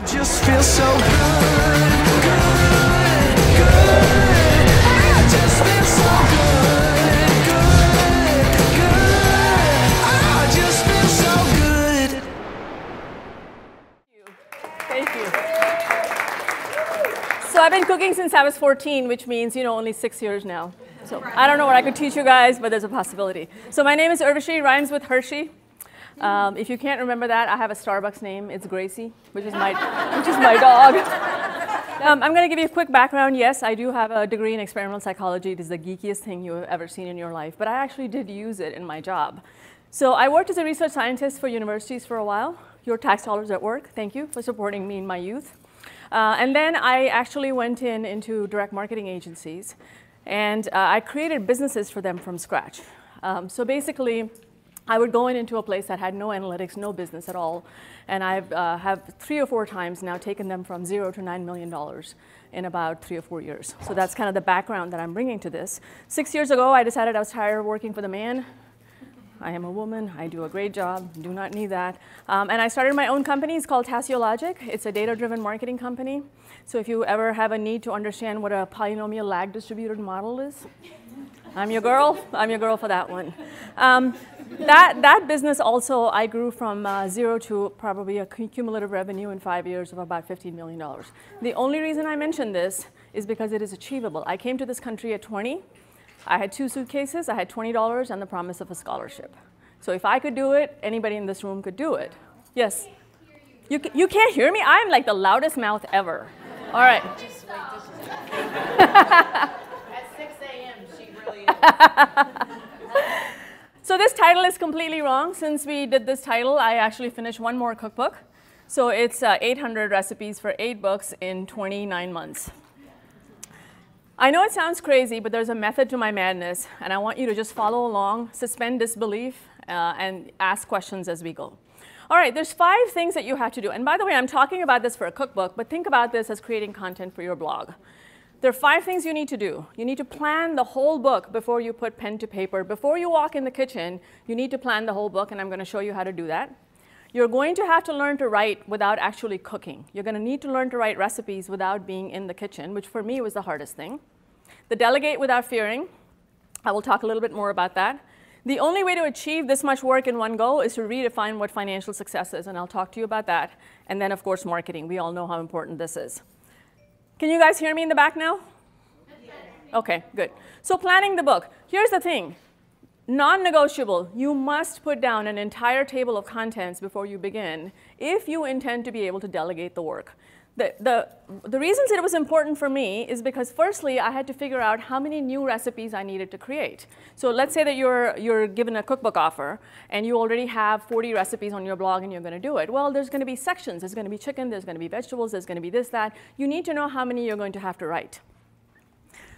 I just feel so good, good, good. I just feel so good, good, good. I just feel so good. Thank you. So I've been cooking since I was 14, which means, you know, only 6 years now. So I don't know what I could teach you guys, but there's a possibility. So my name is Urvashi, rhymes with Hershey. If you can't remember that, I have a Starbucks name. It's Gracie, which is my dog. I'm going to give you a quick background. Yes, I do have a degree in experimental psychology. It is the geekiest thing you have ever seen in your life, but I actually did use it in my job. So I worked as a research scientist for universities for a while. Your tax dollars at work. Thank you for supporting me in my youth. And then I actually went into direct marketing agencies, and I created businesses for them from scratch. So basically, I would go into a place that had no analytics, no business at all, and I have 3 or 4 times now taken them from $0 to $9 million in about 3 or 4 years. So that's kind of the background that I'm bringing to this. 6 years ago, I decided I was tired of working for the man. I am a woman. I do a great job. Do not need that. And I started my own company. It's called Tassiologic. It's a data-driven marketing company. So if you ever have a need to understand what a polynomial lag distributed model is, I'm your girl. I'm your girl for that one. That business also, I grew from zero to probably a cumulative revenue in 5 years of about $15 million. The only reason I mention this is because it is achievable. I came to this country at 20. I had 2 suitcases. I had $20 and the promise of a scholarship. So if I could do it, anybody in this room could do it. Yes? You can't hear me? I'm like the loudest mouth ever. All right. Just wait, this is at 6 a.m., she really is. So this title is completely wrong. Since we did this title, I actually finished one more cookbook. So it's 800 recipes for 8 books in 29 months. I know it sounds crazy, but there's a method to my madness, and I want you to just follow along, suspend disbelief, and ask questions as we go. All right, there's 5 things that you have to do. And by the way, I'm talking about this for a cookbook, but think about this as creating content for your blog. There are 5 things you need to do. You need to plan the whole book before you put pen to paper. Before you walk in the kitchen, you need to plan the whole book, and I'm going to show you how to do that. You're going to have to learn to write without actually cooking. You're going to need to learn to write recipes without being in the kitchen, which for me was the hardest thing. The delegate without fearing. I will talk a little bit more about that. The only way to achieve this much work in one go is to redefine what financial success is, and I'll talk to you about that. And then, of course, marketing. We all know how important this is. Can you guys hear me in the back now? Okay, good. So planning the book. Here's the thing. Non-negotiable. You must put down an entire table of contents before you begin if you intend to be able to delegate the work. The reasons it was important for me is because, firstly, I had to figure out how many new recipes I needed to create. So let's say that you're given a cookbook offer, and you already have 40 recipes on your blog, and you're going to do it. Well, there's going to be sections. There's going to be chicken. There's going to be vegetables. There's going to be this, that. You need to know how many you're going to have to write.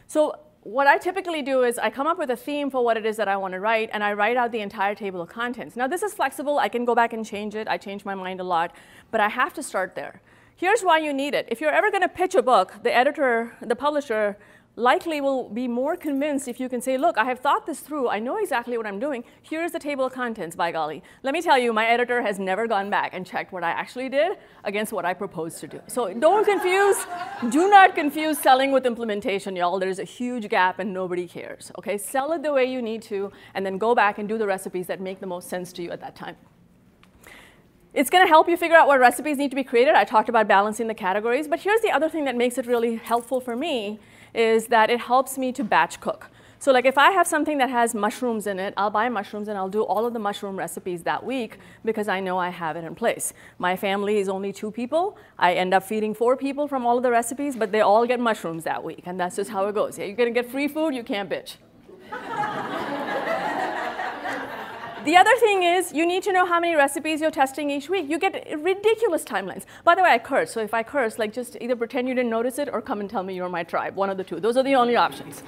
So what I typically do is I come up with a theme for what it is that I want to write, and I write out the entire table of contents. Now, this is flexible. I can go back and change it. I change my mind a lot, but I have to start there. Here's why you need it. If you're ever going to pitch a book, the editor, the publisher, likely will be more convinced if you can say, look, I have thought this through. I know exactly what I'm doing. Here's the table of contents, by golly. Let me tell you, my editor has never gone back and checked what I actually did against what I proposed to do. So don't confuse. Do not confuse selling with implementation, y'all. There's a huge gap, and nobody cares. Okay? Sell it the way you need to, and then go back and do the recipes that make the most sense to you at that time. It's going to help you figure out what recipes need to be created. I talked about balancing the categories, but here's the other thing that makes it really helpful for me is that it helps me to batch cook. So like if I have something that has mushrooms in it, I'll buy mushrooms and I'll do all of the mushroom recipes that week because I know I have it in place. My family is only 2 people. I end up feeding 4 people from all of the recipes, but they all get mushrooms that week, and that's just how it goes. Yeah, you're going to get free food, you can't bitch. The other thing is you need to know how many recipes you're testing each week. You get ridiculous timelines. By the way, I curse. So if I curse, like just either pretend you didn't notice it or come and tell me you're my tribe. One of the two. Those are the only options.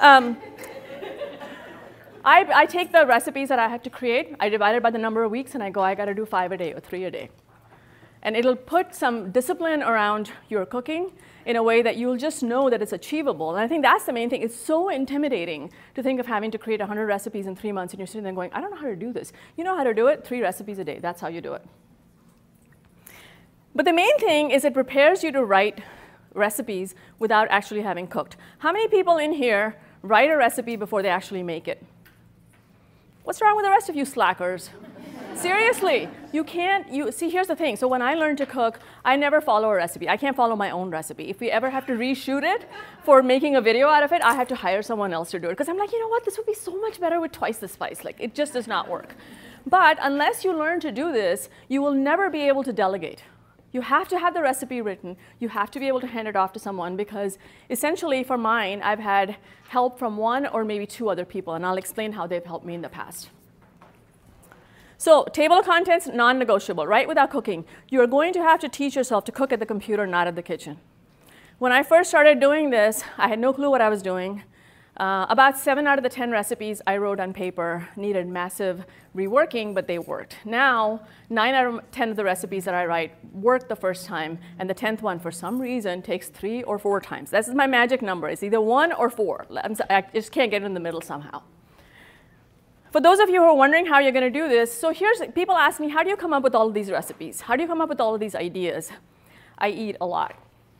I take the recipes that I have to create. I divide it by the number of weeks, and I go, I got to do 5 a day or 3 a day. And it'll put some discipline around your cooking in a way that you'll just know that it's achievable. And I think that's the main thing. It's so intimidating to think of having to create 100 recipes in 3 months, and you're sitting there going, I don't know how to do this. You know how to do it? 3 recipes a day. That's how you do it. But the main thing is it prepares you to write recipes without actually having cooked. How many people in here write a recipe before they actually make it? What's wrong with the rest of you slackers? Seriously, you can't, see, here's the thing. So when I learned to cook, I never follow a recipe. I can't follow my own recipe. If we ever have to reshoot it for making a video out of it, I have to hire someone else to do it. Because I'm like, you know what, this would be so much better with twice the spice. Like, it just does not work. But unless you learn to do this, you will never be able to delegate. You have to have the recipe written. You have to be able to hand it off to someone because essentially for mine, I've had help from one or maybe two other people, and I'll explain how they've helped me in the past. So table of contents, non-negotiable, right? Without cooking. You're going to have to teach yourself to cook at the computer, not at the kitchen. When I first started doing this, I had no clue what I was doing. About 7 out of the 10 recipes I wrote on paper needed massive reworking, but they worked. Now, 9 out of 10 of the recipes that I write work the first time, and the 10th one, for some reason, takes 3 or 4 times. This is my magic number. It's either 1 or 4. I just can't get in the middle somehow. For those of you who are wondering how you're going to do this, so here's, people ask me, how do you come up with all of these recipes? How do you come up with all of these ideas? I eat a lot.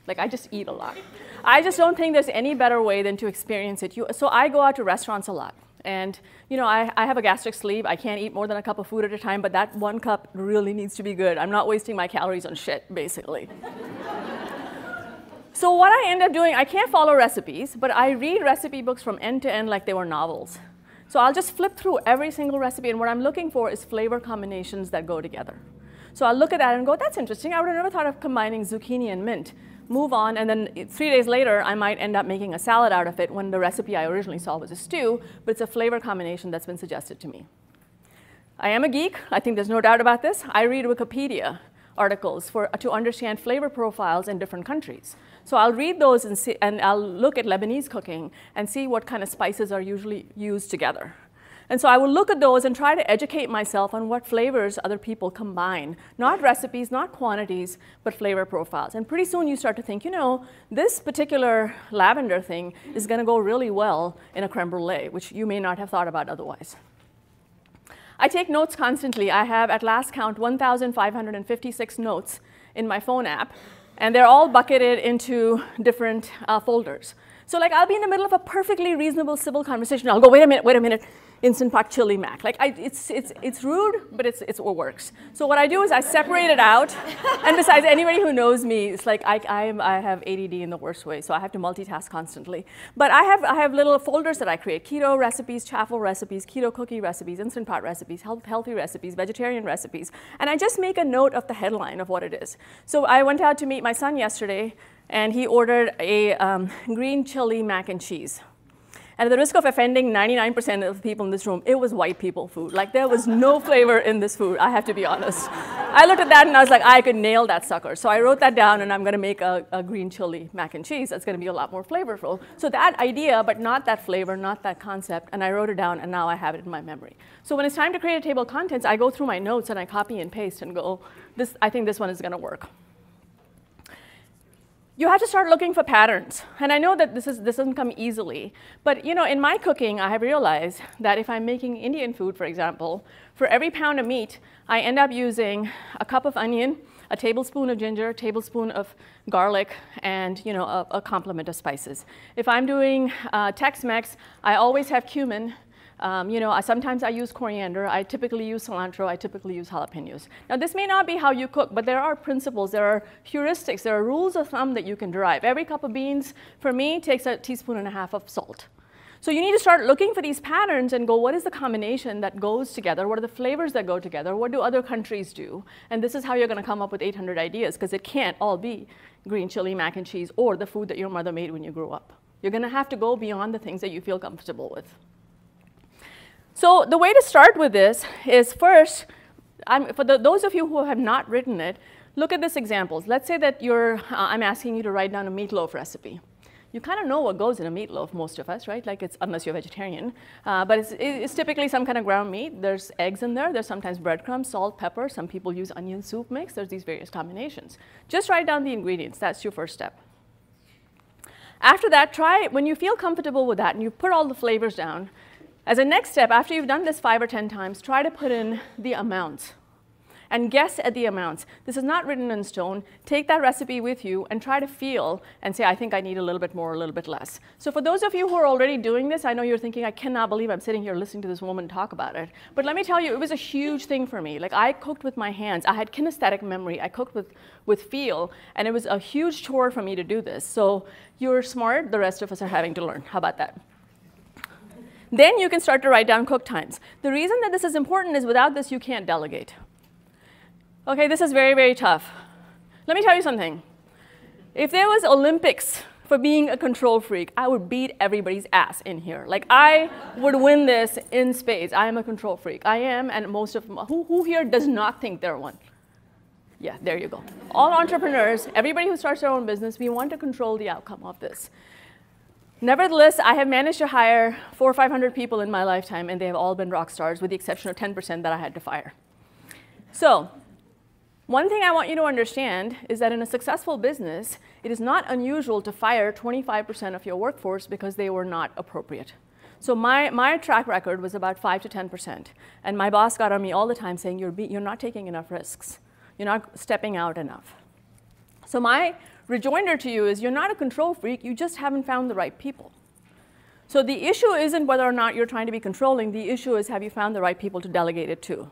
Like, I just eat a lot. I just don't think there's any better way than to experience it. So I go out to restaurants a lot. And, you know, I have a gastric sleeve. I can't eat more than a cup of food at a time, but that 1 cup really needs to be good. I'm not wasting my calories on shit, basically. So what I end up doing, I can't follow recipes, but I read recipe books from end to end like they were novels. So I'll just flip through every single recipe, and what I'm looking for is flavor combinations that go together. So I'll look at that and go, that's interesting. I would have never thought of combining zucchini and mint. Move on, and then 3 days later, I might end up making a salad out of it when the recipe I originally saw was a stew, but it's a flavor combination that's been suggested to me. I am a geek. I think there's no doubt about this. I read Wikipedia articles to understand flavor profiles in different countries. So I'll read those and, I'll look at Lebanese cooking and see what kind of spices are usually used together. And so I will look at those and try to educate myself on what flavors other people combine. Not recipes, not quantities, but flavor profiles. And pretty soon you start to think, you know, this particular lavender thing is going to go really well in a creme brulee, which you may not have thought about otherwise. I take notes constantly. I have, at last count, 1,556 notes in my phone app, and they're all bucketed into different folders. So like, I'll be in the middle of a perfectly reasonable civil conversation. I'll go, wait a minute, Instant Pot chili mac. Like, it's rude, but it's what works. So what I do is I separate it out. And besides, anybody who knows me, it's like I have ADD in the worst way, so I have to multitask constantly. But I have little folders that I create: keto recipes, chaffle recipes, keto cookie recipes, Instant Pot recipes, healthy recipes, vegetarian recipes. And I just make a note of the headline of what it is. So I went out to meet my son yesterday, and he ordered a green chili mac and cheese. And at the risk of offending 99% of the people in this room, it was white people food. Like, there was no flavor in this food, I have to be honest. I looked at that and I was like, I could nail that sucker. So I wrote that down, and I'm going to make a green chili mac and cheese that's going to be a lot more flavorful. So that idea, but not that flavor, not that concept, and I wrote it down, and now I have it in my memory. So when it's time to create a table of contents, I go through my notes and I copy and paste and go, I think this one is going to work. You have to start looking for patterns. And I know that this doesn't come easily. But you know, in my cooking, I have realized that if I'm making Indian food, for example, for every pound of meat, I end up using a cup of onion, a tablespoon of ginger, a tablespoon of garlic, and you know, a complement of spices. If I'm doing Tex-Mex, I always have cumin. You know, sometimes I use coriander, I typically use cilantro, I typically use jalapenos. Now, this may not be how you cook, but there are principles, there are heuristics, there are rules of thumb that you can derive. Every cup of beans, for me, takes 1.5 teaspoons of salt. So you need to start looking for these patterns and go, what is the combination that goes together? What are the flavors that go together? What do other countries do? And this is how you're going to come up with 800 ideas, because it can't all be green chili mac and cheese or the food that your mother made when you grew up. You're going to have to go beyond the things that you feel comfortable with. So the way to start with this is first, for those of you who have not written it, look at this example. Let's say that I'm asking you to write down a meatloaf recipe. You kind of know what goes in a meatloaf, most of us, right? Like, it's, unless you're vegetarian. But it's typically some kind of ground meat. There's eggs in there. There's sometimes breadcrumbs, salt, pepper. Some people use onion soup mix. There's these various combinations. Just write down the ingredients. That's your first step. After that, when you feel comfortable with that and you put all the flavors down, as a next step, after you've done this 5 or 10 times, try to put in the amounts. and guess at the amounts. This is not written in stone. Take that recipe with you and try to feel and say, I think I need a little bit more, a little bit less. So for those of you who are already doing this, I know you're thinking, I cannot believe I'm sitting here listening to this woman talk about it. But let me tell you, it was a huge thing for me. Like, I cooked with my hands. I had kinesthetic memory. I cooked with feel, and it was a huge chore for me to do this. So you're smart. The rest of us are having to learn. How about that? Then you can start to write down cook times. The reason that this is important is without this, you can't delegate. Okay, this is very, very tough. Let me tell you something. If there was Olympics for being a control freak, I would beat everybody's ass in here. Like, I would win this in spades. I am a control freak. I am, and most of them, who here does not think they're one? Yeah, there you go. All entrepreneurs, everybody who starts their own business, we want to control the outcome of this. Nevertheless, I have managed to hire 400 or 500 people in my lifetime, and they have all been rock stars, with the exception of 10% that I had to fire. So one thing I want you to understand is that in a successful business, it is not unusual to fire 25% of your workforce because they were not appropriate. So my track record was about 5 to 10%. And my boss got on me all the time saying, you're not taking enough risks. You're not stepping out enough. So my rejoinder to you is, you're not a control freak, you just haven't found the right people. So the issue isn't whether or not you're trying to be controlling, the issue is, have you found the right people to delegate it to?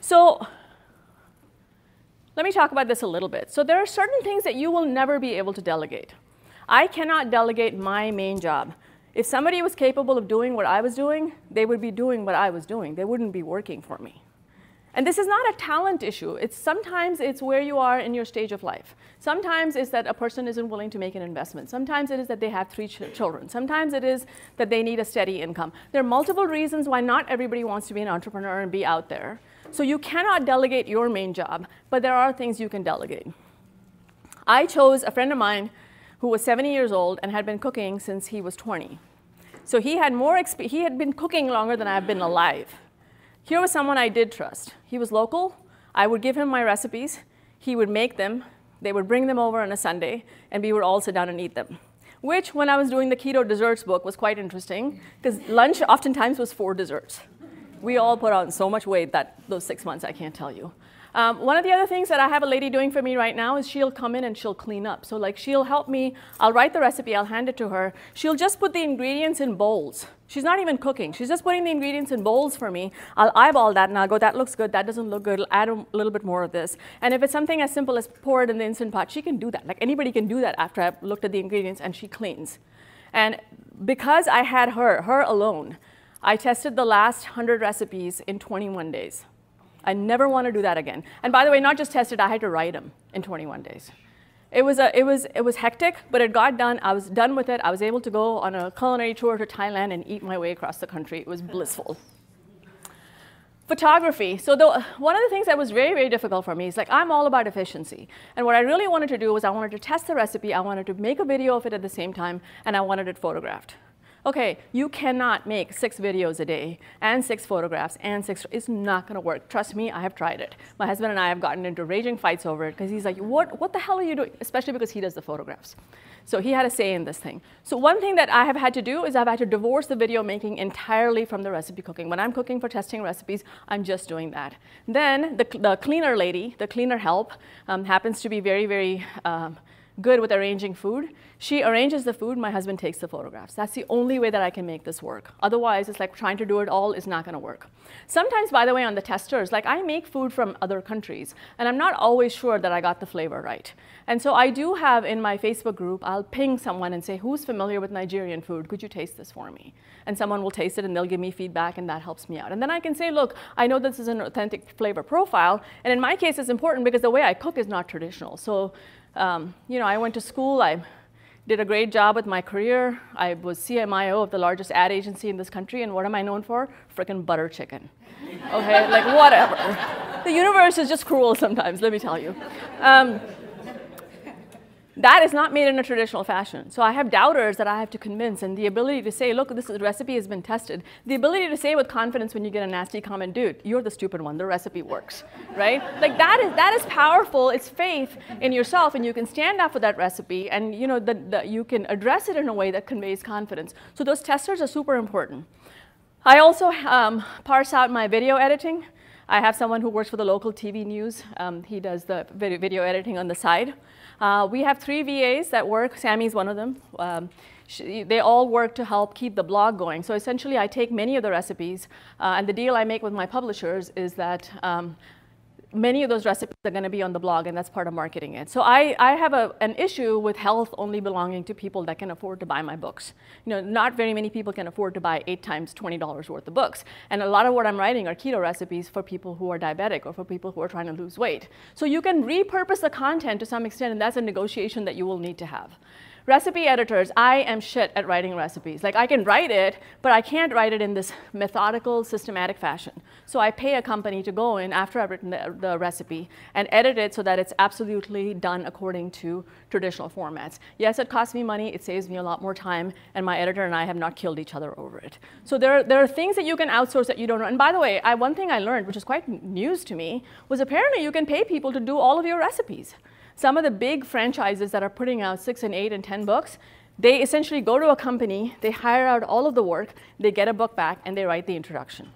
So let me talk about this a little bit. So there are certain things that you will never be able to delegate. I cannot delegate my main job. If somebody was capable of doing what I was doing, they would be doing what I was doing. They wouldn't be working for me. And this is not a talent issue. Sometimes it's where you are in your stage of life. Sometimes it's that a person isn't willing to make an investment. Sometimes it is that they have 3 children. Sometimes it is that they need a steady income. There are multiple reasons why not everybody wants to be an entrepreneur and be out there. So you cannot delegate your main job, but there are things you can delegate. I chose a friend of mine who was 70 years old and had been cooking since he was 20. So he had been cooking longer than I've been alive. Here was someone I did trust. He was local. I would give him my recipes. He would make them. They would bring them over on a Sunday, and we would all sit down and eat them, which, when I was doing the Keto Desserts book, was quite interesting, because lunch oftentimes was 4 desserts. We all put on so much weight that those 6 months, I can't tell you. One of the other things that I have a lady doing for me right now is she'll come in and she'll clean up. So like, she'll help me. I'll write the recipe. I'll hand it to her. She'll just put the ingredients in bowls. She's not even cooking. She's just putting the ingredients in bowls for me. I'll eyeball that, and I'll go, that looks good. That doesn't look good. I'll add a little bit more of this. And if it's something as simple as pour it in the Instant Pot, she can do that. Like, anybody can do that after I've looked at the ingredients, and she cleans. And because I had her alone, I tested the last 100 recipes in 21 days. I never want to do that again. And by the way, not just test it, I had to write them in 21 days. It was hectic, but it got done. I was done with it. I was able to go on a culinary tour to Thailand and eat my way across the country. It was blissful. Photography. So one of the things that was very, very difficult for me is, like, I'm all about efficiency. And what I really wanted to do was, I wanted to test the recipe. I wanted to make a video of it at the same time, and I wanted it photographed. Okay, you cannot make 6 videos a day and 6 photographs and 6, it's not gonna work. Trust me, I have tried it. My husband and I have gotten into raging fights over it, because he's like, what the hell are you doing? Especially because he does the photographs. So he had a say in this thing. So one thing that I have had to do is, I've had to divorce the video making entirely from the recipe cooking. When I'm cooking for testing recipes, I'm just doing that. Then the cleaner lady, the cleaner help, happens to be very, very, good with arranging food. She arranges the food, my husband takes the photographs. That's the only way that I can make this work. Otherwise, it's like trying to do it all is not gonna work. Sometimes, by the way, on the testers, like, I make food from other countries, and I'm not always sure that I got the flavor right. And so I do have in my Facebook group, I'll ping someone and say, who's familiar with Nigerian food? Could you taste this for me? And someone will taste it, and they'll give me feedback, and that helps me out. And then I can say, look, I know this is an authentic flavor profile, and in my case, it's important because the way I cook is not traditional. So, you know, I went to school, I did a great job with my career, I was CMO of the largest ad agency in this country, and what am I known for? Frickin' butter chicken. Okay, like, whatever. The universe is just cruel sometimes, let me tell you. That is not made in a traditional fashion. So I have doubters that I have to convince, and the ability to say, look, this recipe has been tested. The ability to say with confidence when you get a nasty comment, dude, you're the stupid one, the recipe works, right? Like, that is powerful. It's faith in yourself, and you can stand up for that recipe, and you know you can address it in a way that conveys confidence. So those testers are super important. I also parse out my video editing. I have someone who works for the local TV news. He does the video editing on the side. We have 3 VAs that work. Sammy's one of them. They all work to help keep the blog going. So essentially, I take many of the recipes, and the deal I make with my publishers is that many of those recipes are going to be on the blog, and that's part of marketing it. So I have an issue with health only belonging to people that can afford to buy my books. You know, not very many people can afford to buy 8 times $20 worth of books. And a lot of what I'm writing are keto recipes for people who are diabetic or for people who are trying to lose weight. So you can repurpose the content to some extent, and that's a negotiation that you will need to have. Recipe editors, I am shit at writing recipes. Like, I can write it, but I can't write it in this methodical, systematic fashion. So I pay a company to go in after I've written the recipe and edit it so that it's absolutely done according to traditional formats. Yes, it costs me money, it saves me a lot more time, and my editor and I have not killed each other over it. So there are things that you can outsource that you don't know. And by the way, one thing I learned, which is quite news to me, was apparently you can pay people to do all of your recipes. Some of the big franchises that are putting out 6 and 8 and 10 books, they essentially go to a company, they hire out all of the work, they get a book back, and they write the introduction.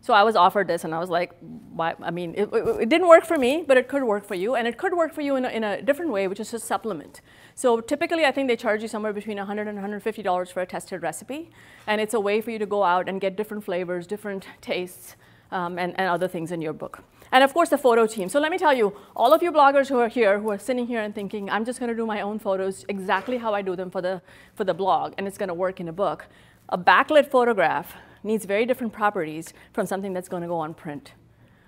So I was offered this, and I was like, why? I mean, it didn't work for me, but it could work for you, and it could work for you in a different way, which is to supplement. So typically, I think they charge you somewhere between $100 and $150 for a tested recipe, and it's a way for you to go out and get different flavors, different tastes, and other things in your book. And of course, the photo team. So let me tell you, all of you bloggers who are here, who are sitting here and thinking, I'm just going to do my own photos exactly how I do them for the blog, and it's going to work in a book. A backlit photograph needs very different properties from something that's going to go on print.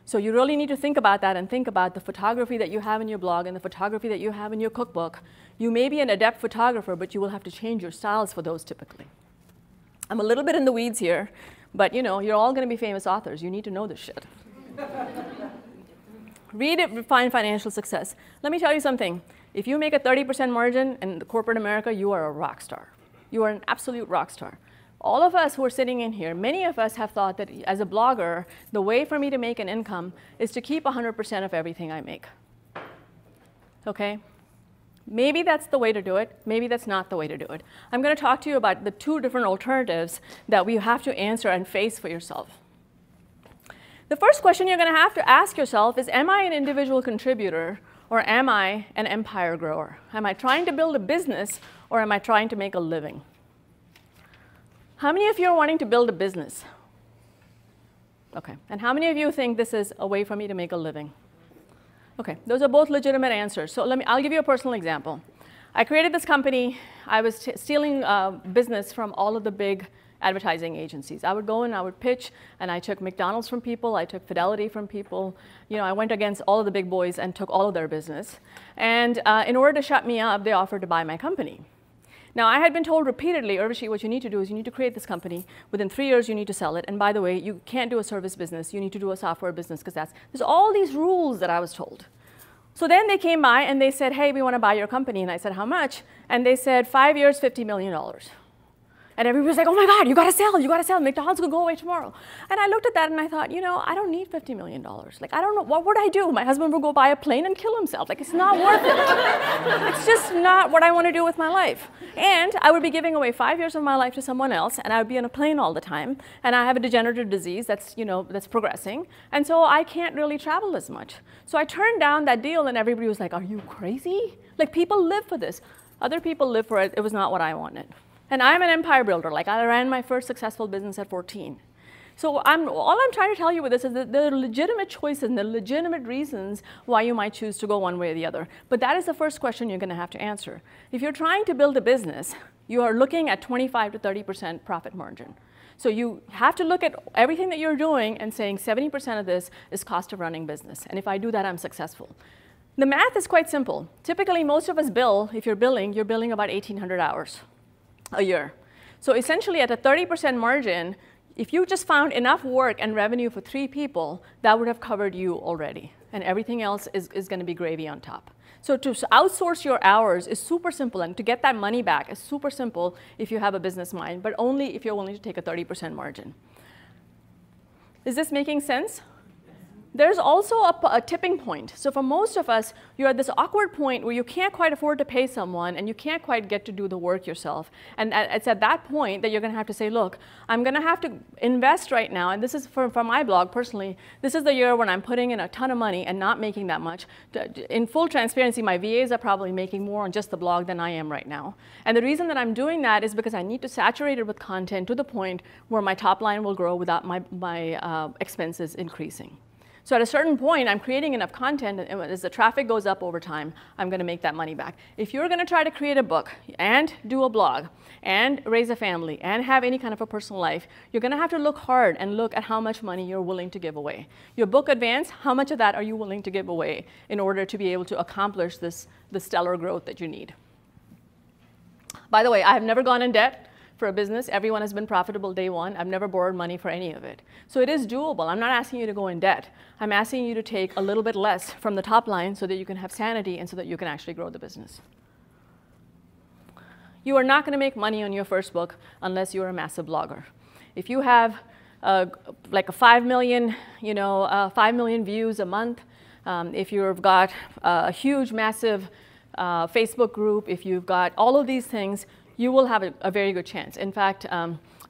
So you really need to think about that and think about the photography that you have in your blog and the photography that you have in your cookbook. You may be an adept photographer, but you will have to change your styles for those typically. I'm a little bit in the weeds here, but you know, you're all going to be famous authors. You need to know this shit. Read it, define financial success. Let me tell you something. If you make a 30% margin in corporate America, you are a rock star. You are an absolute rock star. All of us who are sitting in here, many of us have thought that as a blogger, the way for me to make an income is to keep 100% of everything I make. Okay? Maybe that's the way to do it. Maybe that's not the way to do it. I'm going to talk to you about the 2 different alternatives that we have to answer and face for yourself. The first question you're going to have to ask yourself is, am I an individual contributor or am I an empire grower? Am I trying to build a business or am I trying to make a living? How many of you are wanting to build a business? Okay. And how many of you think this is a way for me to make a living? Okay. Those are both legitimate answers. So I'll give you a personal example. I created this company. I was stealing business from all of the big advertising agencies. I would go and I would pitch, and I took McDonald's from people, I took Fidelity from people. You know, I went against all of the big boys and took all of their business. And in order to shut me up, they offered to buy my company. Now, I had been told repeatedly, Urvashi, what you need to do is you need to create this company. Within 3 years, you need to sell it. And by the way, you can't do a service business. You need to do a software business because there's all these rules that I was told. So then they came by and they said, hey, we want to buy your company. And I said, how much? And they said, 5 years, $50 million. And everybody's like, oh my God, you gotta sell, McDonald's could go away tomorrow. And I looked at that and I thought, you know, I don't need $50 million. Like, I don't know, what would I do? My husband would go buy a plane and kill himself. Like, it's not worth it. It's just not what I wanna do with my life. And I would be giving away 5 years of my life to someone else, and I would be on a plane all the time, and I have a degenerative disease that's, you know, that's progressing. And so I can't really travel as much. So I turned down that deal and everybody was like, are you crazy? Like, people live for this. Other people live for it. It was not what I wanted. And I'm an empire builder. Like, I ran my first successful business at 14. So all I'm trying to tell you with this is that there are legitimate choices and there are legitimate reasons why you might choose to go one way or the other. But that is the first question you're going to have to answer. If you're trying to build a business, you are looking at 25 to 30% profit margin. So you have to look at everything that you're doing and saying 70% of this is cost of running business. And if I do that, I'm successful. The math is quite simple. Typically, most of us bill, if you're billing about 1,800 hours. A year. So essentially at a 30% margin, if you just found enough work and revenue for 3 people, that would have covered you already. And everything else is going to be gravy on top. So to outsource your hours is super simple, and to get that money back is super simple if you have a business mind, but only if you're willing to take a 30% margin. Is this making sense? There's also a tipping point. So for most of us, you're at this awkward point where you can't quite afford to pay someone and you can't quite get to do the work yourself. And it's at that point that you're gonna have to say, look, I'm gonna have to invest right now, and this is for my blog personally, this is the year when I'm putting in a ton of money and not making that much. In full transparency, my VAs are probably making more on just the blog than I am right now. And the reason that I'm doing that is because I need to saturate it with content to the point where my top line will grow without my expenses increasing. So at a certain point, I'm creating enough content, and as the traffic goes up over time, I'm going to make that money back. If you're going to try to create a book and do a blog and raise a family and have any kind of a personal life, you're going to have to look hard and look at how much money you're willing to give away. Your book advance, how much of that are you willing to give away in order to be able to accomplish the stellar growth that you need? By the way, I have never gone in debt for a business. Everyone has been profitable day one. I've never borrowed money for any of it. So it is doable. I'm not asking you to go in debt. I'm asking you to take a little bit less from the top line so that you can have sanity and so that you can actually grow the business. You are not going to make money on your first book unless you're a massive blogger. If you have like a 5 million, you know, 5 million views a month, if you've got a huge, massive Facebook group, if you've got all of these things, you will have a very good chance. In fact,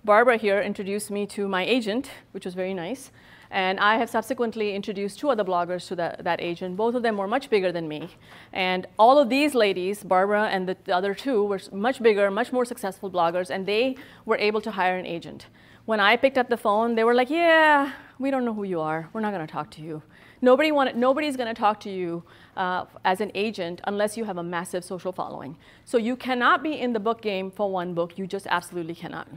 Barbara here introduced me to my agent, which was very nice. And I have subsequently introduced two other bloggers to that agent. Both of them were much bigger than me. And all of these ladies, Barbara and the other two, were much bigger, much more successful bloggers, and they were able to hire an agent. When I picked up the phone, they were like, yeah, we don't know who you are. We're not going to talk to you. Nobody's going to talk to you as an agent unless you have a massive social following. So you cannot be in the book game for one book. You just absolutely cannot.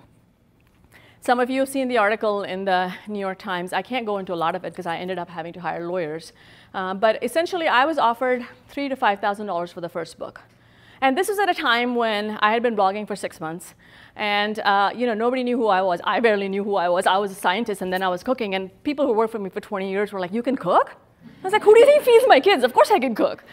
Some of you have seen the article in the New York Times. I can't go into a lot of it because I ended up having to hire lawyers. But essentially, I was offered $3,000 to $5,000 for the first book. And this was at a time when I had been blogging for 6 months, and you know, nobody knew who I was. I barely knew who I was. I was a scientist, and then I was cooking. And people who worked for me for 20 years were like, "You can cook?" I was like, "Who do you think feeds my kids? Of course I can cook."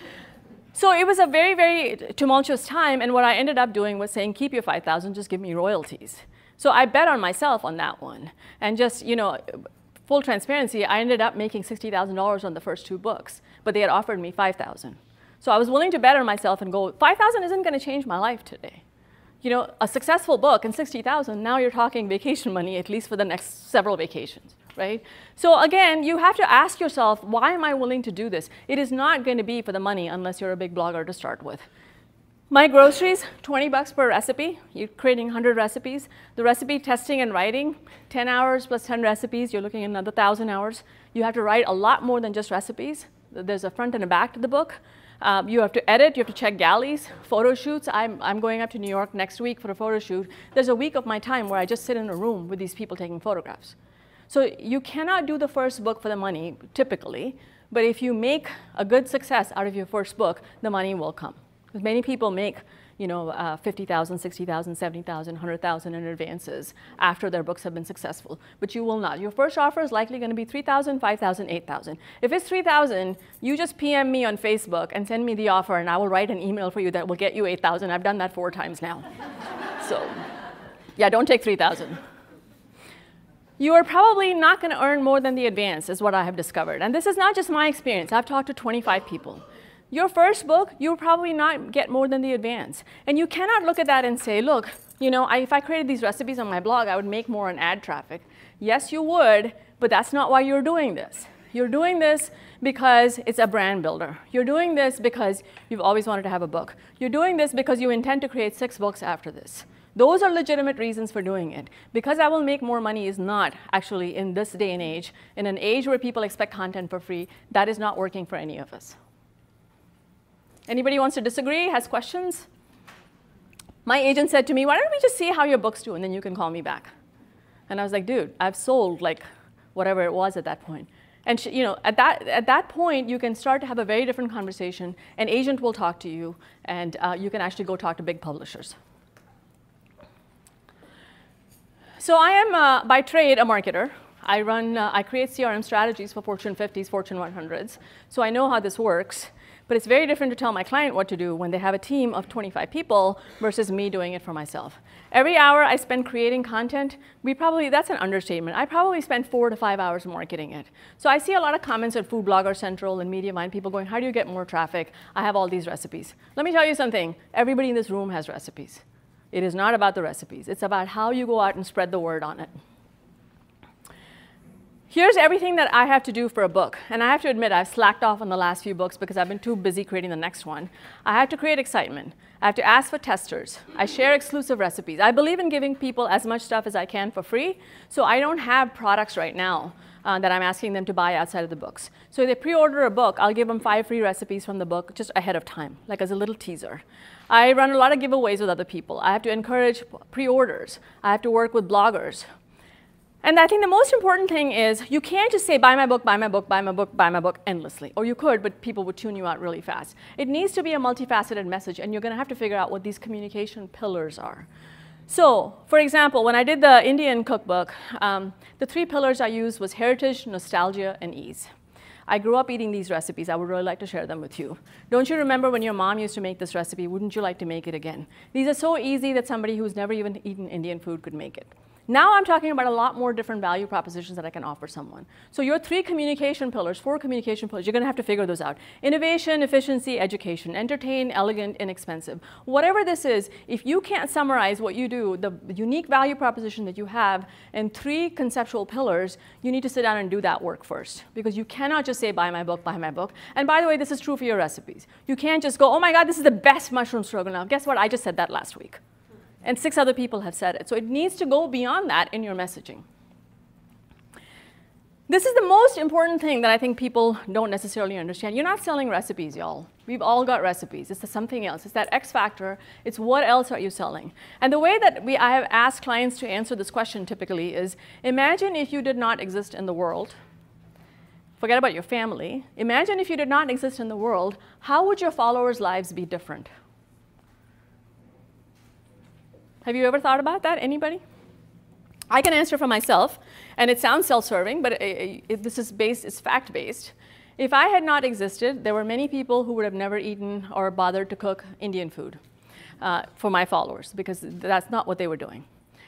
So it was a very, very tumultuous time. And what I ended up doing was saying, "Keep your $5,000. Just give me royalties." So I bet on myself on that one, and just, you know, full transparency, I ended up making $60,000 on the first two books, but they had offered me $5,000. So I was willing to bet on myself and go, 5,000 isn't going to change my life today. You know, a successful book and 60,000, now you're talking vacation money, at least for the next several vacations, right? So again, you have to ask yourself, why am I willing to do this? It is not going to be for the money unless you're a big blogger to start with. My groceries, 20 bucks per recipe. You're creating 100 recipes. The recipe testing and writing, 10 hours plus 10 recipes, you're looking at another 1,000 hours. You have to write a lot more than just recipes. There's a front and a back to the book. You have to edit, you have to check galleys, photo shoots. I'm going up to New York next week for a photo shoot. There's a week of my time where I just sit in a room with these people taking photographs. So you cannot do the first book for the money, typically, but if you make a good success out of your first book, the money will come. Because many people make, you know, 50,000, 60,000, 70,000, 100,000 in advances after their books have been successful, but you will not. Your first offer is likely going to be 3,000, 5,000, 8,000. If it's 3,000, you just PM me on Facebook and send me the offer, and I will write an email for you that will get you 8,000. I've done that 4 times now. So, yeah, don't take 3,000. You are probably not going to earn more than the advance, is what I have discovered. And this is not just my experience. I've talked to 25 people. Your first book, you'll probably not get more than the advance. And you cannot look at that and say, look, you know, if I created these recipes on my blog, I would make more on ad traffic. Yes, you would, but that's not why you're doing this. You're doing this because it's a brand builder. You're doing this because you've always wanted to have a book. You're doing this because you intend to create 6 books after this. Those are legitimate reasons for doing it. Because I will make more money is not actually, in this day and age, in an age where people expect content for free, that is not working for any of us. Anybody wants to disagree, has questions? My agent said to me, why don't we just see how your books do, and then you can call me back. And I was like, dude, I've sold like whatever it was at that point. And she, you know, at that point, you can start to have a very different conversation. An agent will talk to you, and you can actually go talk to big publishers. So I am, by trade, a marketer. I create CRM strategies for Fortune 50s, Fortune 100s. So I know how this works. But it's very different to tell my client what to do when they have a team of 25 people versus me doing it for myself. Every hour I spend creating content, that's an understatement. I probably spend 4 to 5 hours marketing it. So I see a lot of comments at Food Blogger Central and Mediavine, people going, how do you get more traffic? I have all these recipes. Let me tell you something. Everybody in this room has recipes. It is not about the recipes. It's about how you go out and spread the word on it. Here's everything that I have to do for a book. And I have to admit, I've slacked off on the last few books because I've been too busy creating the next one. I have to create excitement. I have to ask for testers. I share exclusive recipes. I believe in giving people as much stuff as I can for free. So I don't have products right now that I'm asking them to buy outside of the books. So if they pre-order a book, I'll give them 5 free recipes from the book just ahead of time, like as a little teaser. I run a lot of giveaways with other people. I have to encourage pre-orders. I have to work with bloggers. And I think the most important thing is you can't just say, buy my book, buy my book, buy my book, buy my book endlessly. Or you could, but people would tune you out really fast. It needs to be a multifaceted message, and you're going to have to figure out what these communication pillars are. So, for example, when I did the Indian cookbook, the 3 pillars I used was heritage, nostalgia, and ease. I grew up eating these recipes. I would really like to share them with you. Don't you remember when your mom used to make this recipe? Wouldn't you like to make it again? These are so easy that somebody who's never even eaten Indian food could make it. Now I'm talking about a lot more different value propositions that I can offer someone. So your 3 communication pillars, 4 communication pillars, you're going to have to figure those out. Innovation, efficiency, education, entertain, elegant, inexpensive. Whatever this is, if you can't summarize what you do, the unique value proposition that you have in 3 conceptual pillars, you need to sit down and do that work first. Because you cannot just say, buy my book, buy my book. And by the way, this is true for your recipes. You can't just go, oh my God, this is the best mushroom stroganoff. Guess what? I just said that last week. And 6 other people have said it. So it needs to go beyond that in your messaging. This is the most important thing that I think people don't necessarily understand. You're not selling recipes, y'all. We've all got recipes. It's the something else. It's that X factor. It's what else are you selling? And the way that I have asked clients to answer this question typically is, imagine if you did not exist in the world. Forget about your family. Imagine if you did not exist in the world, how would your followers' lives be different? Have you ever thought about that, anybody? I can answer for myself, and it sounds self-serving, but this is fact-based. If I had not existed, there were many people who would have never eaten or bothered to cook Indian food for my followers, because that's not what they were doing.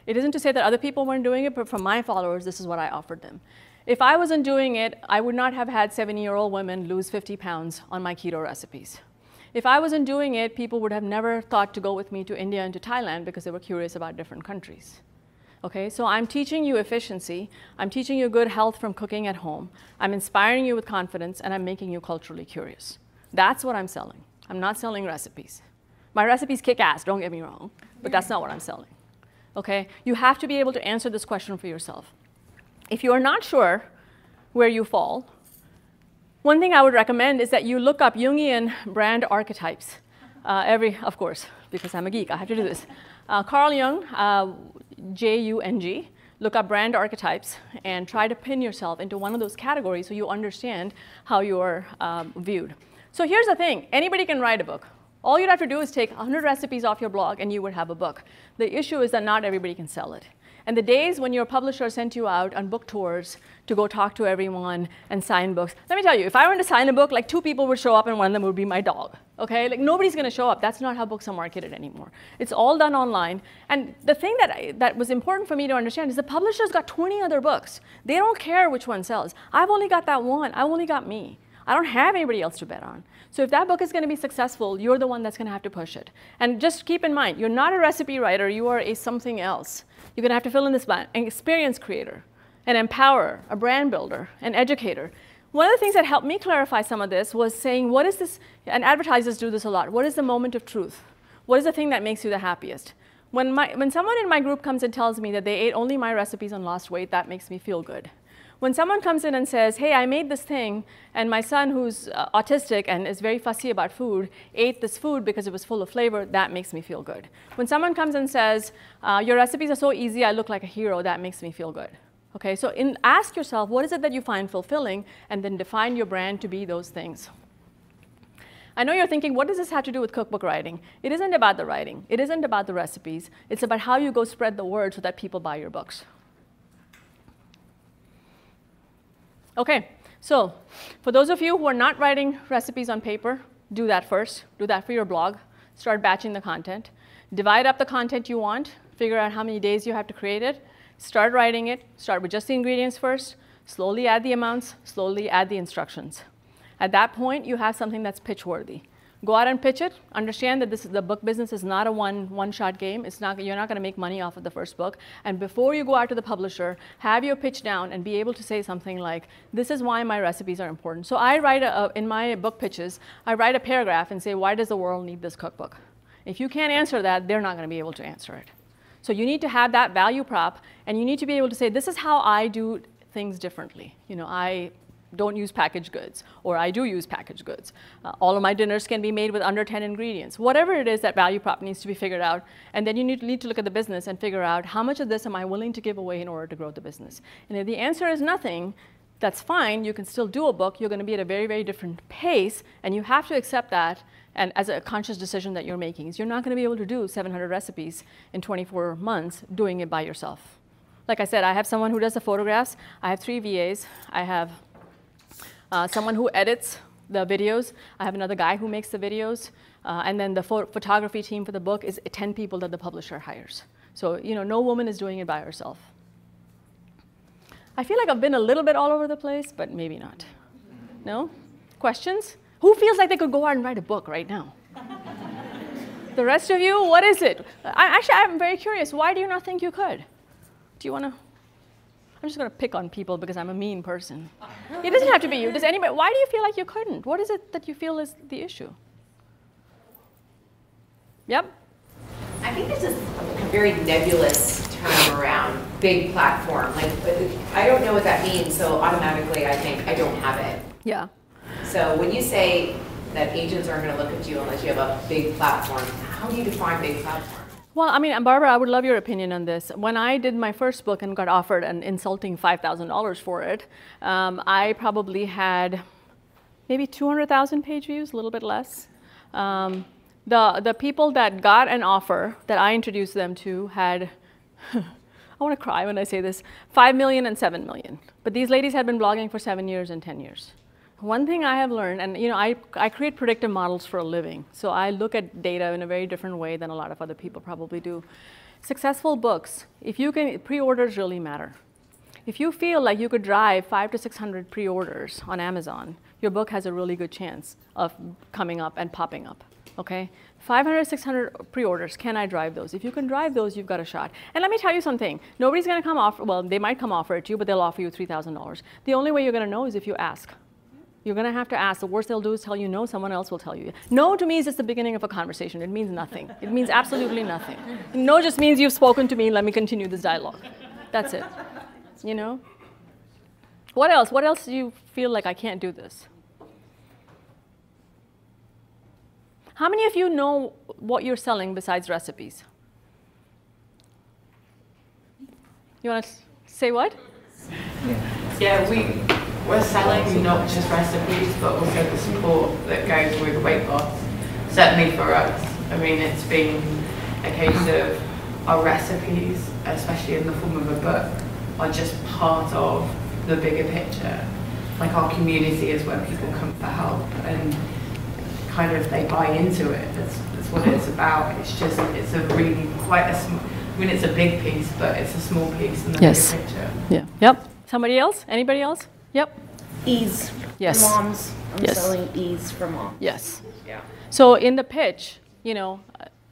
It isn't to say that other people weren't doing it, but for my followers, this is what I offered them. If I wasn't doing it, I would not have had 70-year-old women lose 50 pounds on my keto recipes. If I wasn't doing it, people would have never thought to go with me to India and to Thailand because they were curious about different countries. Okay, so I'm teaching you efficiency. I'm teaching you good health from cooking at home. I'm inspiring you with confidence, and I'm making you culturally curious. That's what I'm selling. I'm not selling recipes. My recipes kick ass, don't get me wrong, but that's not what I'm selling. Okay, you have to be able to answer this question for yourself. If you are not sure where you fall, one thing I would recommend is that you look up Jungian brand archetypes. Of course, because I'm a geek, I have to do this. Carl Jung, J-U-N-G, look up brand archetypes and try to pin yourself into one of those categories so you understand how you're viewed. So here's the thing, anybody can write a book. All you'd have to do is take 100 recipes off your blog and you would have a book. The issue is that not everybody can sell it. And the days when your publisher sent you out on book tours to go talk to everyone and sign books. Let me tell you, if I were to sign a book, like 2 people would show up and one of them would be my dog, okay? Like nobody's gonna show up. That's not how books are marketed anymore. It's all done online. And the thing that, that was important for me to understand is the publisher's got 20 other books. They don't care which one sells. I've only got that one. I've only got me. I don't have anybody else to bet on. So if that book is going to be successful, you're the one that's going to have to push it. And just keep in mind, you're not a recipe writer. You are a something else. You're going to have to fill in this blank. An experience creator, an empowerer, a brand builder, an educator. One of the things that helped me clarify some of this was saying, what is this? And advertisers do this a lot. What is the moment of truth? What is the thing that makes you the happiest? When someone in my group comes and tells me that they ate only my recipes and lost weight, that makes me feel good. When someone comes in and says, hey, I made this thing, and my son, who's autistic and is very fussy about food, ate this food because it was full of flavor, that makes me feel good. When someone comes and says, your recipes are so easy, I look like a hero, that makes me feel good. Okay, so ask yourself, what is it that you find fulfilling, and then define your brand to be those things. I know you're thinking, what does this have to do with cookbook writing? It isn't about the writing. It isn't about the recipes. It's about how you go spread the word so that people buy your books. Okay, so for those of you who are not writing recipes on paper, do that first. Do that for your blog. Start batching the content. Divide up the content you want. Figure out how many days you have to create it. Start writing it. Start with just the ingredients first. Slowly add the amounts. Slowly add the instructions. At that point, you have something that's pitch-worthy. Go out and pitch it. Understand that this is, the book business is not a one-shot game. It's not, you're not going to make money off of the first book. And before you go out to the publisher, have your pitch down and be able to say something like, this is why my recipes are important. So I write, in my book pitches, I write a paragraph and say, why does the world need this cookbook? If you can't answer that, they're not going to be able to answer it. So you need to have that value prop, and you need to be able to say, this is how I do things differently. You know, I don't use packaged goods, or I do use packaged goods. All of my dinners can be made with under 10 ingredients. Whatever it is, that value prop needs to be figured out, and then you need to look at the business and figure out how much of this am I willing to give away in order to grow the business. And if the answer is nothing, that's fine. You can still do a book. You're going to be at a very, very different pace, and you have to accept that and as a conscious decision that you're making. Is you're not going to be able to do 700 recipes in 24 months doing it by yourself. Like I said, I have someone who does the photographs. I have 3 VAs. I have someone who edits the videos. I have another guy who makes the videos. And then the photography team for the book is 10 people that the publisher hires. So, you know, no woman is doing it by herself. I feel like I've been a little bit all over the place, but maybe not. No? Questions? Who feels like they could go out and write a book right now? The rest of you, what is it? I'm very curious. Why do you not think you could? Do you want to? I'm just going to pick on people because I'm a mean person. It doesn't have to be you. Does anybody? Why do you feel like you couldn't? What is it that you feel is the issue? Yep. I think it's a very nebulous term around big platform. Like, I don't know what that means, so automatically I think I don't have it. Yeah. So when you say that agents aren't going to look at you unless you have a big platform, how do you define big platform? Well, I mean, Barbara, I would love your opinion on this. When I did my first book and got offered an insulting $5,000 for it, I probably had maybe 200,000 page views, a little bit less. The people that got an offer that I introduced them to had, I want to cry when I say this, 5 million and 7 million. But these ladies had been blogging for 7 years and 10 years. One thing I have learned, and you know, I create predictive models for a living, so I look at data in a very different way than a lot of other people probably do. Successful books, if you can, pre-orders really matter. If you feel like you could drive 500 to 600 pre-orders on Amazon, your book has a really good chance of coming up and popping up, okay? 500, 600 pre-orders, can I drive those? If you can drive those, you've got a shot. And let me tell you something, nobody's gonna come offer, well, they might come offer it to you, but they'll offer you $3,000. The only way you're gonna know is if you ask. You're going to have to ask. The worst they'll do is tell you no. Someone else will tell you. No to me is just the beginning of a conversation. It means nothing. It means absolutely nothing. No just means you've spoken to me. Let me continue this dialogue. That's it. You know? What else? What else do you feel like I can't do this? How many of you know what you're selling besides recipes? You want to say what? Yeah, we're selling not just recipes, but also the support that goes with weight loss. Certainly for us, I mean, it's been a case of our recipes, especially in the form of a book, are just part of the bigger picture. Like our community is where people come for help and kind of they buy into it. That's what it's about. It's just, it's a really quite a small, I mean, it's a big piece, but it's a small piece in the bigger picture. Yeah. Yep. Somebody else? Anybody else? Yep. Ease. Yes. Moms. I'm selling ease for moms. Yes. Yeah. So in the pitch, you know,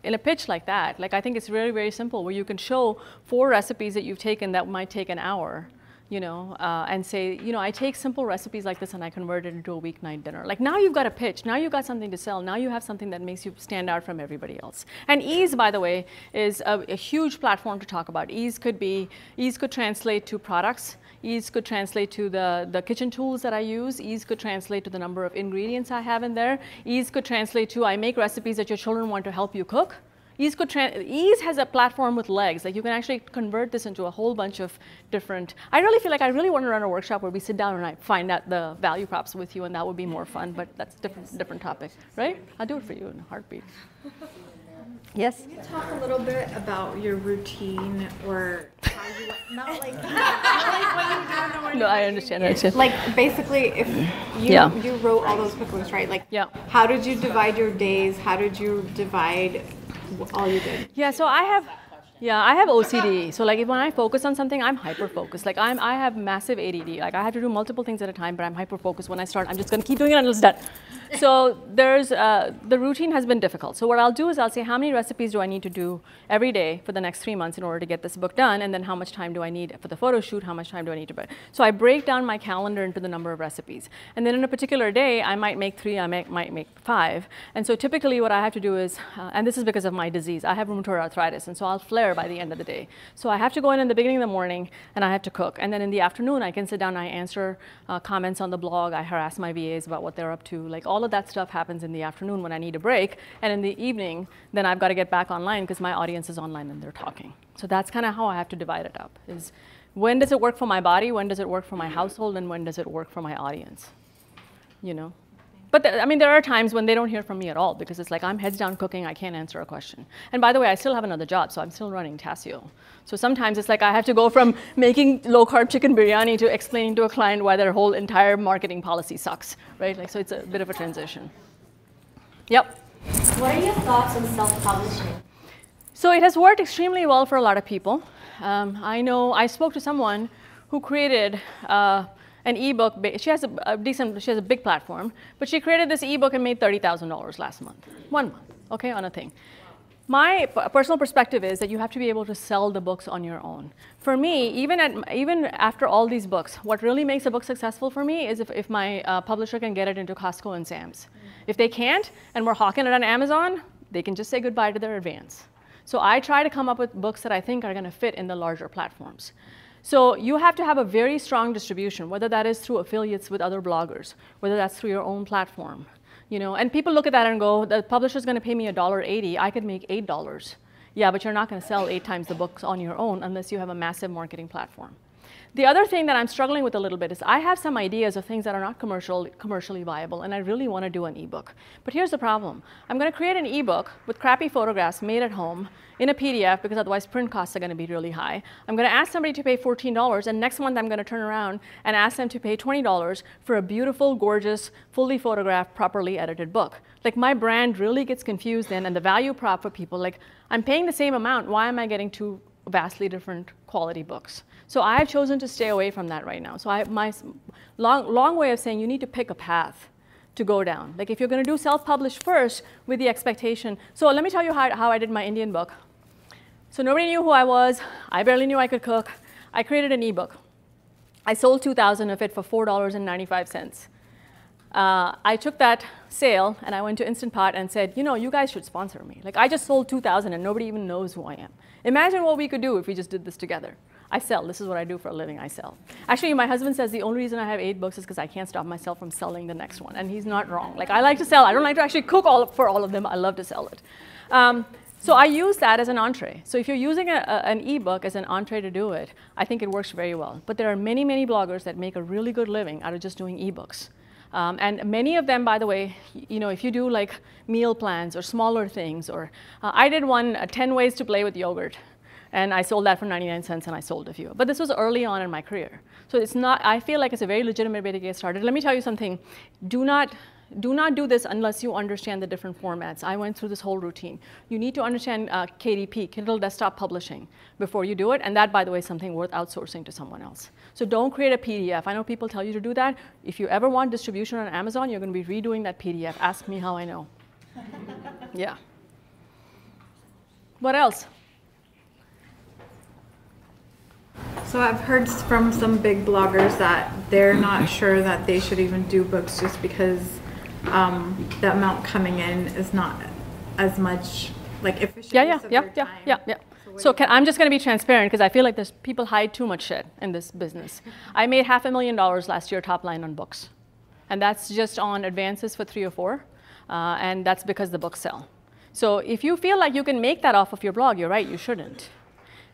in a pitch like that, like I think it's very, very simple where you can show 4 recipes that you've taken that might take an hour, you know, and say, you know, I take simple recipes like this and I convert it into a weeknight dinner. Like now you've got a pitch. Now you've got something to sell. Now you have something that makes you stand out from everybody else. And ease, by the way, is a huge platform to talk about. Ease could translate to products. Ease could translate to the kitchen tools that I use. Ease could translate to the number of ingredients I have in there. Ease could translate to I make recipes that your children want to help you cook. Ease has a platform with legs. Like you can actually convert this into a whole bunch of different. I really feel like I really want to run a workshop where we sit down and I find out the value props with you, and that would be more fun. But that's different topic, right? I'll do it for you in a heartbeat. Yes. Can you talk a little bit about your routine or? how you like, not like what you don't know. What no, I understand that. Like basically, if you you wrote all those quick links, right? Like, how did you divide your days? How did you divide all you did? Yeah, so I have. Yeah, I have OCD. So like when I focus on something, I'm hyper-focused. Like I have massive ADD. Like I have to do multiple things at a time, but I'm hyper-focused. When I start, I'm just gonna keep doing it until it's done. So there's, the routine has been difficult. So what I'll do is I'll say, how many recipes do I need to do every day for the next 3 months in order to get this book done? And then how much time do I need for the photo shoot? How much time do I need to, so I break down my calendar into the number of recipes. And then in a particular day, I might make 3, I might make 5. And so typically what I have to do is, and this is because of my disease, I have rheumatoid arthritis. And so I'll flare by the end of the day. So I have to go in the beginning of the morning and I have to cook. And then in the afternoon, I can sit down, I answer comments on the blog, I harass my VAs about what they're up to. Like all of that stuff happens in the afternoon when I need a break. And in the evening, then I've got to get back online because my audience is online and they're talking. So that's kind of how I have to divide it up, is when does it work for my body, when does it work for my household, and when does it work for my audience, you know? But I mean, there are times when they don't hear from me at all because it's like I'm heads down cooking, I can't answer a question. And by the way, I still have another job, so I'm still running Tassio. So sometimes it's like I have to go from making low-carb chicken biryani to explaining to a client why their whole entire marketing policy sucks, right? Like, so it's a bit of a transition. Yep. What are your thoughts on self-publishing? So it has worked extremely well for a lot of people. I know I spoke to someone who created an ebook. She has she has a big platform, but she created this ebook and made $30,000 last month, 1 month, okay, on a thing. My personal perspective is that you have to be able to sell the books on your own. For me, even after all these books, what really makes a book successful for me is if my publisher can get it into Costco and Sam's. If they can't, and we're hawking it on Amazon, they can just say goodbye to their advance. So I try to come up with books that I think are gonna fit in the larger platforms. So you have to have a very strong distribution, whether that is through affiliates with other bloggers, whether that's through your own platform, you know. And people look at that and go, the publisher's going to pay me $1.80, I could make $8. Yeah, but you're not going to sell 8 times the books on your own unless you have a massive marketing platform. The other thing that I'm struggling with a little bit is I have some ideas of things that are not commercially viable, and I really want to do an ebook. But here's the problem. I'm going to create an ebook with crappy photographs made at home in a PDF because otherwise print costs are going to be really high. I'm going to ask somebody to pay $14, and next month I'm going to turn around and ask them to pay $20 for a beautiful, gorgeous, fully photographed, properly edited book. Like my brand really gets confused then, and the value prop for people, like I'm paying the same amount, why am I getting two vastly different quality books? So I've chosen to stay away from that right now. So my long way of saying you need to pick a path to go down. Like if you're going to do self-publish first with the expectation. So let me tell you how I did my Indian book. So nobody knew who I was. I barely knew I could cook. I created an ebook. I sold 2,000 of it for $4.95. I took that sale and I went to Instant Pot and said, you know, you guys should sponsor me. Like I just sold 2,000 and nobody even knows who I am. Imagine what we could do if we just did this together. I sell. This is what I do for a living. I sell. Actually, my husband says the only reason I have 8 books is because I can't stop myself from selling the next one. And he's not wrong. Like I like to sell. I don't like to actually cook for all of them. I love to sell it. So I use that as an entree. So if you're using an ebook as an entree to do it, I think it works very well. But there are many, many bloggers that make a really good living out of just doing ebooks. And many of them, by the way, you know, if you do like meal plans or smaller things, or I did one 10 ways to play with yogurt. And I sold that for 99 cents and I sold a few. But this was early on in my career. So it's not, I feel like it's a very legitimate way to get started. Let me tell you something. Do not do this unless you understand the different formats. I went through this whole routine. You need to understand KDP, Kindle Desktop Publishing, before you do it. And that, by the way, is something worth outsourcing to someone else. So don't create a PDF. I know people tell you to do that. If you ever want distribution on Amazon, you're going to be redoing that PDF. Ask me how I know. Yeah. What else? So I've heard from some big bloggers that they're not sure that they should even do books just because the amount coming in is not as much like efficient. Yeah. So I'm just going to be transparent because I feel like there's people hide too much shit in this business. I made $500,000 last year top line on books, and that's just on advances for 3 or 4, and that's because the books sell. So if you feel like you can make that off of your blog, you're right, you shouldn't.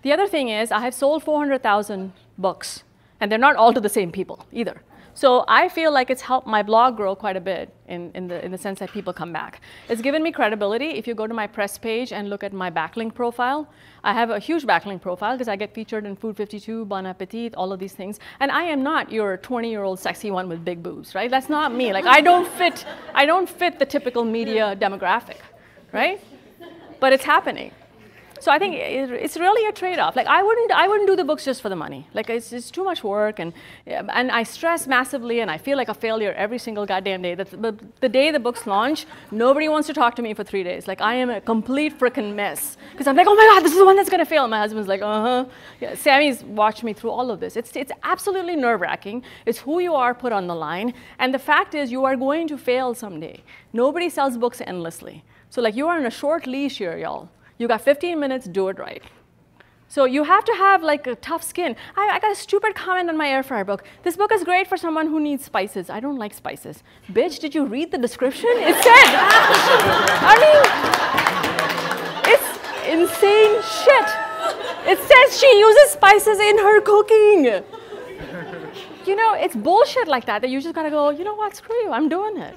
The other thing is I have sold 400,000 books, and they're not all to the same people either. So I feel like it's helped my blog grow quite a bit in the sense that people come back. It's given me credibility. If you go to my press page and look at my backlink profile, I have a huge backlink profile because I get featured in Food52, Bon Appetit, all of these things. And I am not your 20-year-old sexy one with big boobs, right? That's not me. Like, I don't fit the typical media demographic, right? But it's happening. So I think it's really a trade-off. Like I wouldn't do the books just for the money. Like it's too much work, and I stress massively, and I feel like a failure every single goddamn day. The day the books launch, nobody wants to talk to me for 3 days. Like I am a complete frickin' mess because I'm like, oh my god, this is the one that's gonna fail. My husband's like, Yeah, Sammy's watched me through all of this. It's absolutely nerve-wracking. It's who you are put on the line, and the fact is you are going to fail someday. Nobody sells books endlessly. So like you are on a short leash here, y'all. You got 15 minutes, do it right. So you have to have like a tough skin. I got a stupid comment on my air fryer book. This book is great for someone who needs spices. I don't like spices. Bitch, did you read the description? It said, I mean, it's insane shit. It says she uses spices in her cooking. You know, it's bullshit like that you just gotta go, you know what, screw you, I'm doing it.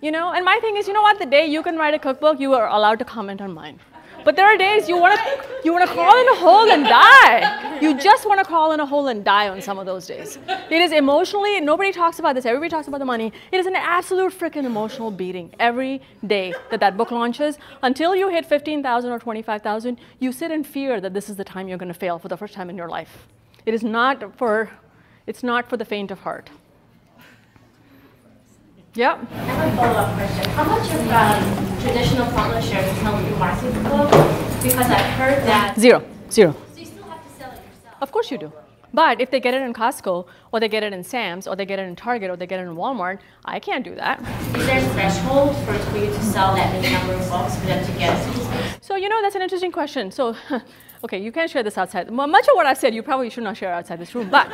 You know, and my thing is, you know what, the day you can write a cookbook, you are allowed to comment on mine. But there are days you wanna crawl in a hole and die. You just wanna crawl in a hole and die on some of those days. It is emotionally, nobody talks about this, everybody talks about the money. It is an absolute freaking emotional beating every day that book launches. Until you hit 15,000 or 25,000, you sit in fear that this is the time you're gonna fail for the first time in your life. It is not for, it's not for the faint of heart. Yep. I have a follow-up question. How much of traditional publishers help you market the book? Because I've heard that... Zero. So you still have to sell it yourself? Of course you do. But if they get it in Costco, or they get it in Sam's, or they get it in Target, or they get it in Walmart, I can't do that. Is there a threshold for you to sell that many number of books for them to get? So, you know, that's an interesting question. So, okay, you can't share this outside. Much of what I've said, you probably should not share outside this room, but...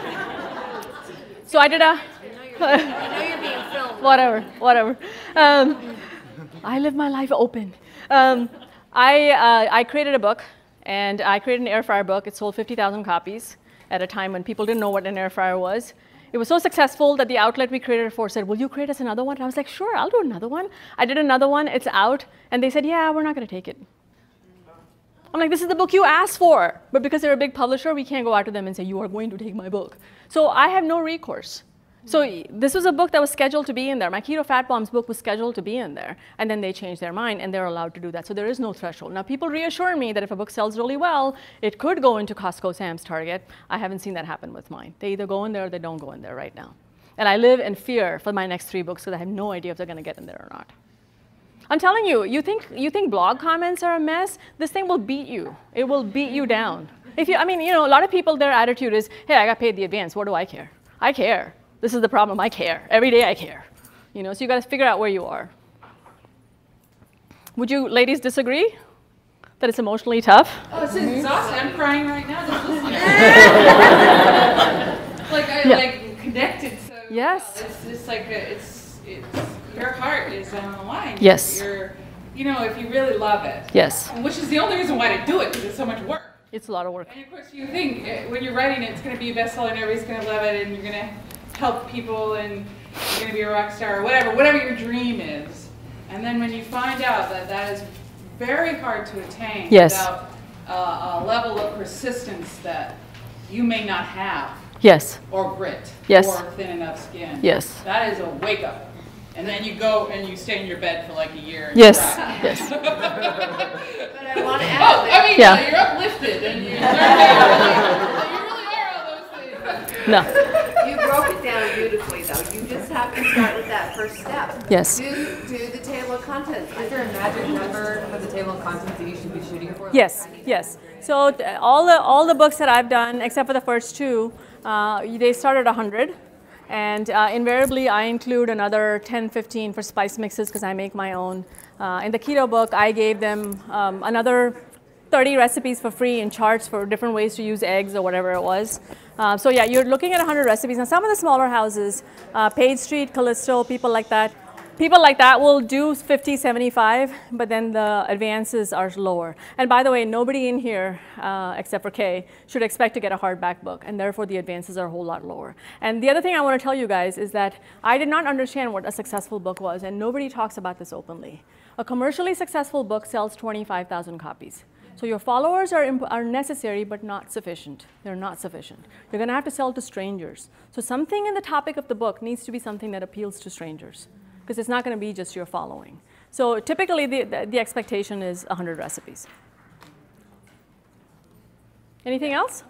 So I did a... I know you're being filmed. Whatever. I live my life open. I created a book, and I created an air fryer book. It sold 50,000 copies at a time when people didn't know what an air fryer was. It was so successful that the outlet we created it for said, will you create us another one? And I was like, sure, I'll do another one. I did another one. It's out. And they said, yeah, we're not going to take it. I'm like, this is the book you asked for. But because they're a big publisher, we can't go out to them and say, you are going to take my book. So I have no recourse. So this was a book that was scheduled to be in there. My Keto Fat Bombs book was scheduled to be in there. And then they changed their mind, and they're allowed to do that. So there is no threshold. Now, people reassure me that if a book sells really well, it could go into Costco, Sam's, Target. I haven't seen that happen with mine. They either go in there or they don't go in there right now. And I live in fear for my next 3 books because I have no idea if they're going to get in there or not. I'm telling you, you think blog comments are a mess? This thing will beat you. It will beat you down. A lot of people, their attitude is, hey, I got paid the advance. What do I care? I care. This is the problem, I care. Every day I care. You know, so you got to figure out where you are. Would you ladies disagree that it's emotionally tough? Oh, it's exhausting. I'm crying right now. This is like connected so yes. Well. It's just like your heart is on the line. Yes. If you really love it. Yes. Which is the only reason why to do it, because it's so much work. It's a lot of work. And of course you think when you're writing it, it's going to be a bestseller and everybody's going to love it and you're going to help people and you're going to be a rock star or whatever your dream is. And then when you find out that is very hard to attain yes. without a level of persistence that you may not have yes. or grit yes. or thin enough skin, yes. that is a wake-up. And then you go and you stay in your bed for like a year. And yes, yes. But I want to add so you're uplifted and you really are all those things. No. You broke it down beautifully, though. You just have to start with that first step. Yes. Do the table of contents. Is there a magic number for the table of contents that you should be shooting for? Yes, yes. So all the books that I've done, except for the first 2, they start at 100. And invariably, I include another 10, 15 for spice mixes because I make my own. In the keto book, I gave them another 30 recipes for free and charts for different ways to use eggs or whatever it was. So yeah, you're looking at 100 recipes. Now some of the smaller houses, Page Street, Callisto, people like that, people like that will do 50, 75, but then the advances are lower. And by the way, nobody in here, except for Kay, should expect to get a hardback book, and therefore the advances are a whole lot lower. And the other thing I want to tell you guys is that I did not understand what a successful book was, and nobody talks about this openly. A commercially successful book sells 25,000 copies. So your followers are necessary, but not sufficient. They're not sufficient. You're going to have to sell to strangers. So something in the topic of the book needs to be something that appeals to strangers, because it's not going to be just your following. So typically, the expectation is 100 recipes. Anything else?